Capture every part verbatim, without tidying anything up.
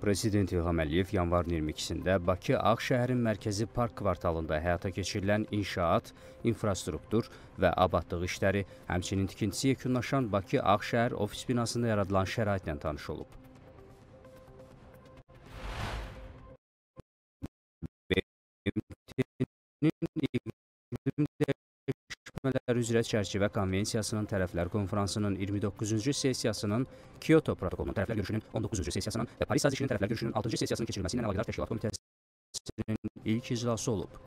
Prezident İlham Əliyev yanvar iyirmi ikisində Bakı-Ağşəhərin Mərkəzi Park kvartalında həyata keçirilən inşaat, infrastruktur və abadlıq işləri, həmçinin tikintisi yekunlaşan Bakı-Ağşəhər ofis binasında yaradılan şəraitlə tanış olub. Üzrə çərçivə konvensiyasının tərəflər konferansının iyirmi doqquzuncu sessiyasının Kyoto Protokolunun tərəflər görüşünün on doqquzuncu sessiyasının və Paris Sazişinin tərəflər görüşünün altıncı sessiyasının keçirilməsi ilə əlaqədar Təşkilat Komitəsinin ilk iclası olub.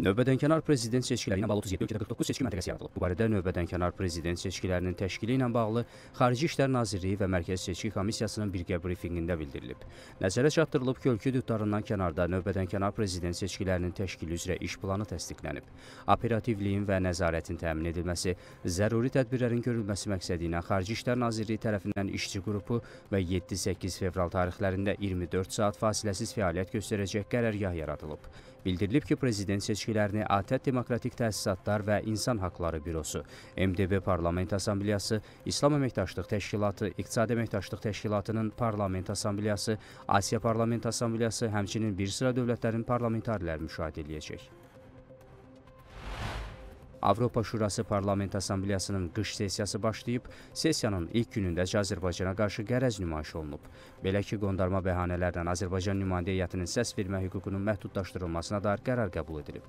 Növbədənkənar prezident seçkiləri ilə bağlı otuz yeddi ölkədə qırx doqquz seçki məntəqəsi yaradılıb. Bu barədə növbədənkənar prezident seçkilərinin təşkili ilə bağlı Xarici İşlər Nazirliyi və Mərkəzi Seçki Komissiyasının birgə brifinqində bildirilib. Nəzərə çatdırılıb ki, ölkə hüdudlarından kənarda növbədənkənar prezident seçkilərinin təşkili üzrə iş planı təsdiqlənib. Operativliyin və nəzarətin təmin edilməsi, zəruri tədbirlərin görülməsi məqsədi ilə Xarici İşlər Nazirliyi tərəfindən işçi qrupu və yeddi səkkiz fevral tarixlərində iyirmi dörd saat fasiləsiz fəaliyyət göstərəcək qərargah yaradılıb. Bildirilib ki, prezident seçkilərini ATƏT Demokratik Təsisatlar və İnsan Haqları Bürosu, M D B Parlament Asambleyası, İslam Əməkdaşlıq Təşkilatı, İqtisadi Əməkdaşlıq Təşkilatının Parlament Asambleyası, Asiya Parlament Asambleyası, həmçinin bir sıra dövlətlərin parlamentariləri müşahidə ediləcək. Avropa Şurası Parlament Asambleyasının qış sessiyası başlayıb, sessiyanın ilk günündə Azərbaycana qarşı qərəz nümayiş olunub. Belə ki, qondarma bəhanələrlə Azərbaycan nümayəndə heyətinin səs vermə hüququnun məhdudlaşdırılmasına dair qərar qəbul edilib.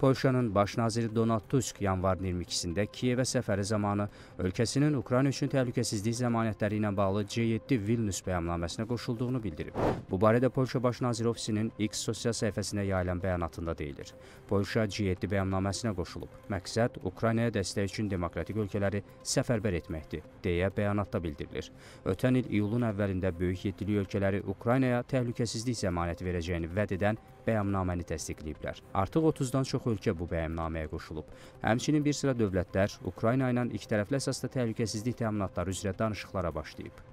Polşanın baş naziri Donat Tusk yanvarın iyirmi ikisində Kievə səfəri zamanı ölkəsinin Ukrayna üçün təhlükəsizlik zəmanətləri ilə bağlı C yeddi Vilnus bəyannaməsinə qoşulduğunu bildirib. Bu barədə Polşa baş naziri ofisinin X sosial səhifəsində yayılan bəyanatında deyilir. Polşa C yeddi bəyannaməsinə qoşulub. Məqsəd Ukraynaya dəstək üçün demokratik ölkələri səfərbər etməkdir, deyə bəyanatda bildirilir. Ötən il iyulun əvvəlində Böyük Yeddilik ölkələri Ukraynaya təhlükəsizlik zəmanəti verəcəyini vəd edən bəyannaməni təsdiqləyiblər. Artıq otuzdan çox ölkə bu bəyannaməyə qoşulub. Həmçinin bir sıra dövlətlər Ukrayna ilə ikitərəfli əsasda təhlükəsizlik təminatları üzrə danışıqlara başlayıb.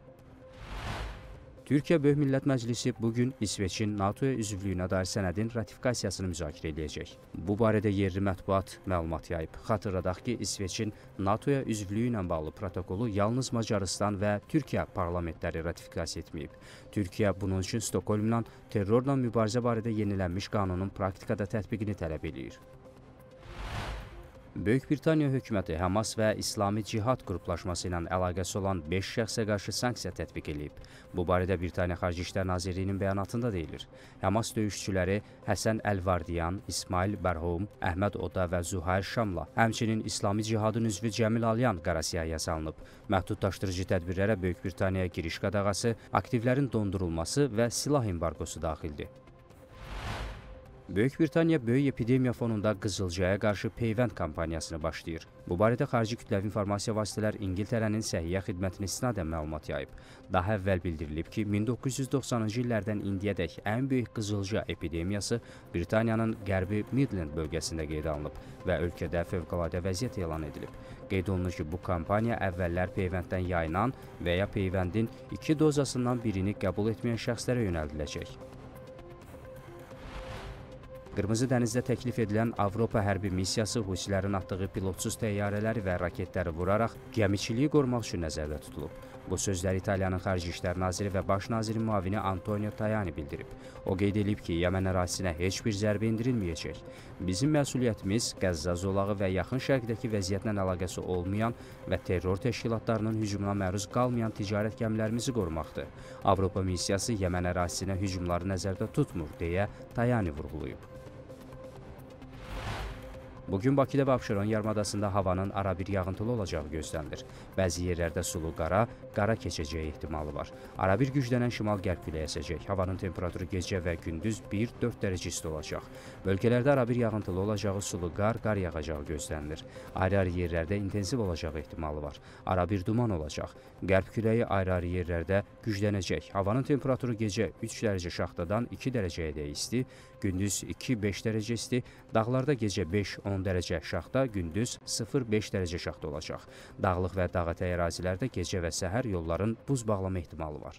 Türkiyə Böyük Millət Məclisi bugün İsveçin NATOya üzvlüyünə dair sənədin ratifikasiyasını müzakirə edəcək. Bu barədə yerli mətbuat məlumat yayıb. Xatırladaq ki, İsveçin NATOya üzvlüyü ilə bağlı protokolu yalnız Macaristan və Türkiyə parlamentləri ratifikasiya etməyib. Türkiyə bunun üçün Stokholmdan terrorla mübarizə barədə yenilənmiş qanunun praktikada tətbiqini tələb eləyir. Böyük Britaniya hökuməti Həmas və İslami Cihad qruplaşması ilə əlaqəsi olan beş şəxsə qarşı sanksiya tətbiq edib. Bu barədə Britaniya Xarici İşlər Nazirliyinin bəyanatında deyilir. Həmas döyüşçüləri Həsən Əlvardiyan, İsmail Bərhoum, Əhməd Oda və Zuhair Şamla, həmçinin İslami Cihadın üzvü Cəmil Aliyan Qarasiyaya salınıb. Məhdudlaşdırıcı tədbirlərə Böyük Britaniyaya giriş qadağası, aktivlərin dondurulması və silah embargosu daxildir. Böyük Britaniya böyük epidemiya fonunda Qızılcaya qarşı Peyvend kampaniyasını başlayır. Bu barədə xarici kütləvi informasiya vasitələr İngiltərənin səhiyyə xidmətinə istinadən məlumat yayıb. Daha əvvəl bildirilib ki, min doqquz yüz doxsanıncı illərdən indiyədək ən böyük Qızılca epidemiyası Britaniyanın Qarbi Midland bölgəsində qeydə alınıb və ölkədə fövqəladə vəziyyət elan edilib. Qeyd olunur ki, bu kampaniya əvvəllər Peyvenddən yayılan və ya Peyvendin iki dozasından birini qəbul etməyən şəxslərə yönəldiləcək. Qırmızı Dənizdə təklif edilən Avropa hərbi missiyası Husilərin atdığı pilotsuz təyyarələri və raketləri vuraraq gəmiçiliyi qorumaq üçün nəzərdə tutulub. Bu sözləri İtaliyanın Xarici İşlər Naziri və Baş naziri müavini Antonio Tajani bildirib. O qeyd edib ki, Yəmən ərazisinə heç bir zərbə endirilməyəcək. Bizim məsuliyyətimiz Qəzza zolağı və yaxın şərqdəki vəziyyətlə əlaqəsi olmayan və terror təşkilatlarının hücumuna məruz qalmayan ticarət gəmilərimizi qorumaqdır. Avropa missiyası Yəmən ərazisinə hücumları nəzərdə tutmur, deyə Tajani vurğulayıb. Bugün Bakıda və Abşeron yarımadasında havanın arabir yağıntılı olacağı gözlənilir. Bəzi yerlərdə sulu qara, qara keçəcəyi ehtimalı var. Arabir güclənən şimal-qərb küləyi əsəcək. Havanın temperaturu gecə və gündüz bir dörd dərəcə isti olacaq. Bölgələrdə arabir yağıntılı olacağı sulu qar, qar yağacağı gözlənilir. Ayrı-ayrı yerlərdə intensiv olacağı ehtimalı var. Arabir duman olacaq. Qərb küləyi ayrı-ayrı yerlərdə güclənəcək. Havanın temperaturu gecə üç dərəcə şaxtadan iki dərəcəyə isti, gündüz iki beş dərəcə isti, dağlarda gecə beş on on dərəcə şaxda, gündüz sıfır beş dərəcə şaxda olacaq. Dağlıq və dağətəyi ərazilərdə gecə və səhər yolların buz bağlama ehtimalı var.